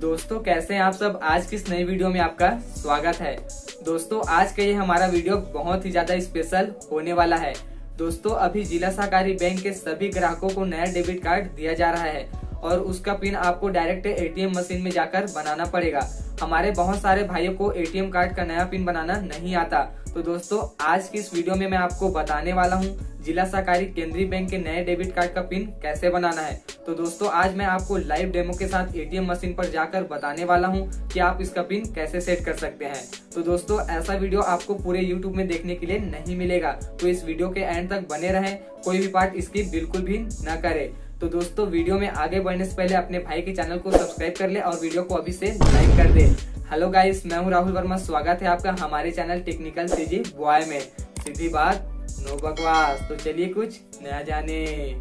दोस्तों कैसे हैं आप सब। आज की इस नई वीडियो में आपका स्वागत है। दोस्तों आज का ये हमारा वीडियो बहुत ही ज्यादा स्पेशल होने वाला है। दोस्तों अभी जिला सहकारी बैंक के सभी ग्राहकों को नया डेबिट कार्ड दिया जा रहा है और उसका पिन आपको डायरेक्ट एटीएम मशीन में जाकर बनाना पड़ेगा। हमारे बहुत सारे भाइयों को एटीएम कार्ड का नया पिन बनाना नहीं आता, तो दोस्तों आज की इस वीडियो में मैं आपको बताने वाला हूँ जिला सहकारी केंद्रीय बैंक के नए डेबिट कार्ड का पिन कैसे बनाना है। तो दोस्तों आज मैं आपको लाइव डेमो के साथ एटीएम मशीन पर जाकर बताने वाला हूं कि आप इसका पिन कैसे सेट कर सकते हैं। तो दोस्तों ऐसा वीडियो आपको पूरे YouTube में देखने के लिए नहीं मिलेगा, तो इस वीडियो के एंड तक बने रहें, कोई भी पार्ट इसकी बिल्कुल भी ना करें। तो दोस्तों वीडियो में आगे बढ़ने से पहले अपने भाई के चैनल को सब्सक्राइब कर ले और वीडियो को अभी से लाइक कर दे। हेलो गाइस, मैं हूँ राहुल वर्मा, स्वागत है आपका हमारे चैनल टेक्निकल सीजी बॉय में। सीधी बात नो बकवास, तो चलिए कुछ नया जाने।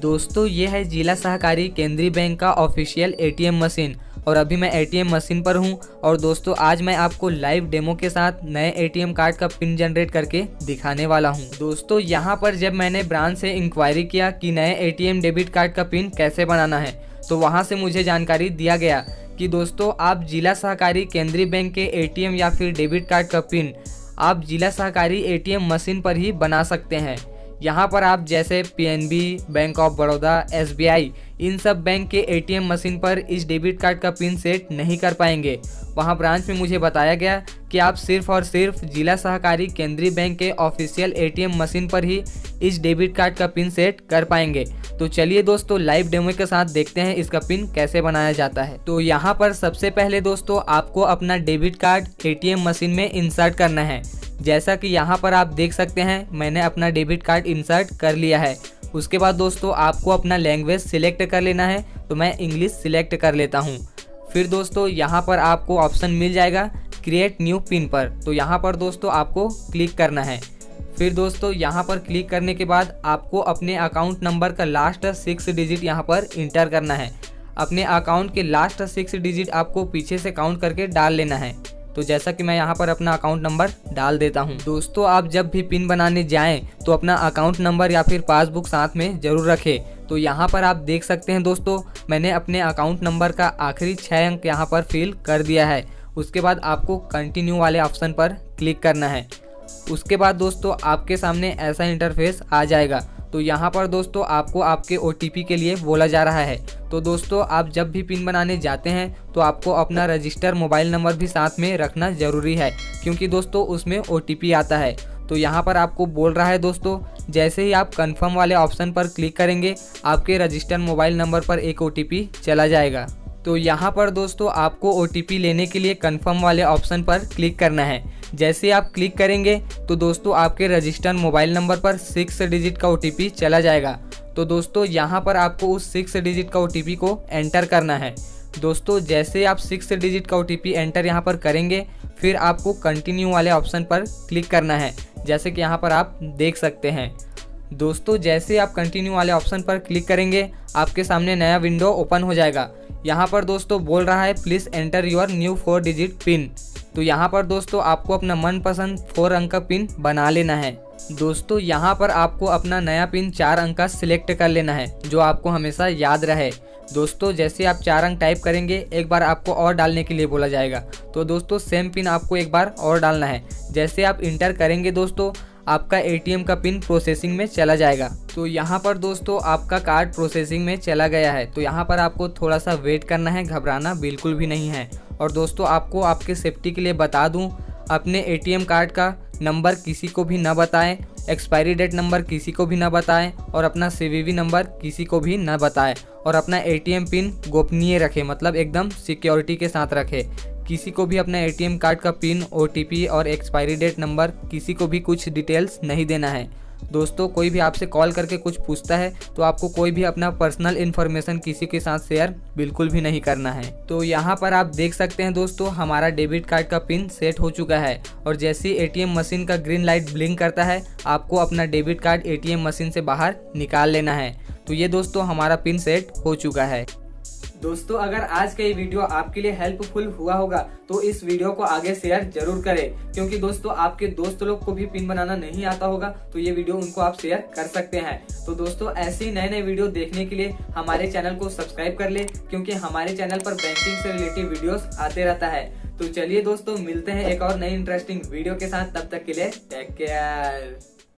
दोस्तों ये है जिला सहकारी केंद्रीय बैंक का ऑफिशियल एटीएम मशीन और अभी मैं एटीएम मशीन पर हूं। और दोस्तों आज मैं आपको लाइव डेमो के साथ नए एटीएम कार्ड का पिन जनरेट करके दिखाने वाला हूं। दोस्तों यहां पर जब मैंने ब्रांच से इंक्वायरी किया कि नए एटीएम डेबिट कार्ड का पिन कैसे बनाना है, तो वहाँ से मुझे जानकारी दिया गया कि दोस्तों आप जिला सहकारी केंद्रीय बैंक के एटीएम या फिर डेबिट कार्ड का पिन आप जिला सहकारी एटीएम मशीन पर ही बना सकते हैं। यहाँ पर आप जैसे PNB, bank of Baroda, SBI, इन सब बैंक के एटीएम मशीन पर इस डेबिट कार्ड का पिन सेट नहीं कर पाएंगे। वहाँ ब्रांच में मुझे बताया गया कि आप सिर्फ और सिर्फ जिला सहकारी केंद्रीय बैंक के ऑफिशियल एटीएम मशीन पर ही इस डेबिट कार्ड का पिन सेट कर पाएंगे। तो चलिए दोस्तों लाइव डेमो के साथ देखते हैं इसका पिन कैसे बनाया जाता है। तो यहाँ पर सबसे पहले दोस्तों आपको अपना डेबिट कार्ड एटीएम मशीन में इंसर्ट करना है। जैसा कि यहाँ पर आप देख सकते हैं मैंने अपना डेबिट कार्ड इंसर्ट कर लिया है। उसके बाद दोस्तों आपको अपना लैंग्वेज सिलेक्ट कर लेना है, तो मैं इंग्लिश सिलेक्ट कर लेता हूँ। फिर दोस्तों यहाँ पर आपको ऑप्शन मिल जाएगा क्रिएट न्यू पिन पर, तो यहाँ पर दोस्तों आपको क्लिक करना है। फिर दोस्तों यहाँ पर क्लिक करने के बाद आपको अपने अकाउंट नंबर का लास्ट 6 डिजिट यहाँ पर इंटर करना है। अपने अकाउंट के लास्ट 6 डिजिट आपको पीछे से काउंट करके डाल लेना है। तो जैसा कि मैं यहाँ पर अपना अकाउंट नंबर डाल देता हूँ। दोस्तों आप जब भी पिन बनाने जाएं तो अपना अकाउंट नंबर या फिर पासबुक साथ में ज़रूर रखें। तो यहाँ पर आप देख सकते हैं दोस्तों मैंने अपने अकाउंट नंबर का आखिरी 6 अंक यहाँ पर फिल कर दिया है। उसके बाद आपको कंटिन्यू वाले ऑप्शन पर क्लिक करना है। उसके बाद दोस्तों आपके सामने ऐसा इंटरफेस आ जाएगा। तो यहाँ पर दोस्तों आपको आपके ओटीपी के लिए बोला जा रहा है। तो दोस्तों आप जब भी पिन बनाने जाते हैं तो आपको अपना रजिस्टर मोबाइल नंबर भी साथ में रखना ज़रूरी है, क्योंकि दोस्तों उसमें ओटीपी आता है। तो यहाँ पर आपको बोल रहा है दोस्तों जैसे ही आप कंफर्म वाले ऑप्शन पर क्लिक करेंगे आपके रजिस्टर मोबाइल नंबर पर एक ओटीपी चला जाएगा। तो यहाँ पर दोस्तों आपको ओटीपी लेने के लिए कंफर्म वाले ऑप्शन पर क्लिक करना है। जैसे आप क्लिक करेंगे तो दोस्तों आपके रजिस्टर्ड मोबाइल नंबर पर 6 डिजिट का ओटीपी चला जाएगा। तो दोस्तों यहाँ पर आपको उस 6 डिजिट का ओटीपी को एंटर करना है। दोस्तों जैसे आप 6 डिजिट का ओटीपी एंटर यहाँ पर करेंगे फिर आपको कंटिन्यू वाले ऑप्शन पर क्लिक करना है, जैसे कि यहाँ पर आप देख सकते हैं। दोस्तों जैसे आप कंटिन्यू वाले ऑप्शन पर क्लिक करेंगे आपके सामने नया विंडो ओपन हो जाएगा। यहाँ पर दोस्तों बोल रहा है please enter your new 4 digit PIN. तो यहाँ पर दोस्तों आपको अपना मनपसंद 4 अंक का पिन बना लेना है। दोस्तों यहाँ पर आपको अपना नया पिन 4 अंक का सिलेक्ट कर लेना है, जो आपको हमेशा याद रहे। दोस्तों जैसे आप 4 अंक टाइप करेंगे एक बार आपको और डालने के लिए बोला जाएगा। तो दोस्तों सेम पिन आपको एक बार और डालना है। जैसे आप इंटर करेंगे दोस्तों आपका एटीएम का पिन प्रोसेसिंग में चला जाएगा। तो यहाँ पर दोस्तों आपका कार्ड प्रोसेसिंग में चला गया है। तो यहाँ पर आपको थोड़ा सा वेट करना है, घबराना बिल्कुल भी नहीं है। और दोस्तों आपको आपके सेफ्टी के लिए बता दूं, अपने एटीएम कार्ड का नंबर किसी को भी ना बताएं, एक्सपायरी डेट नंबर किसी को भी ना बताएं और अपना सीवीवी नंबर किसी को भी ना बताएं और अपना एटीएम पिन गोपनीय रखें, मतलब एकदम सिक्योरिटी के साथ रखें। किसी को भी अपना एटीएम कार्ड का पिन, ओटीपी और एक्सपायरी डेट नंबर किसी को भी कुछ डिटेल्स नहीं देना है। दोस्तों कोई भी आपसे कॉल करके कुछ पूछता है तो आपको कोई भी अपना पर्सनल इन्फॉर्मेशन किसी के साथ शेयर बिल्कुल भी नहीं करना है। तो यहाँ पर आप देख सकते हैं दोस्तों हमारा डेबिट कार्ड का पिन सेट हो चुका है। और जैसे ही एटीएम मशीन का ग्रीन लाइट ब्लिंक करता है आपको अपना डेबिट कार्ड एटीएम मशीन से बाहर निकाल लेना है। तो ये दोस्तों हमारा पिन सेट हो चुका है। दोस्तों अगर आज का ये वीडियो आपके लिए हेल्पफुल हुआ होगा तो इस वीडियो को आगे शेयर जरूर करें, क्योंकि दोस्तों आपके दोस्त लोग को भी पिन बनाना नहीं आता होगा तो ये वीडियो उनको आप शेयर कर सकते हैं। तो दोस्तों ऐसे ही नए नए वीडियो देखने के लिए हमारे चैनल को सब्सक्राइब कर ले, क्योंकि हमारे चैनल पर बैंकिंग से रिलेटेड वीडियो आते रहता है। तो चलिए दोस्तों मिलते हैं एक और नई इंटरेस्टिंग वीडियो के साथ, तब तक के लिए टेक केयर।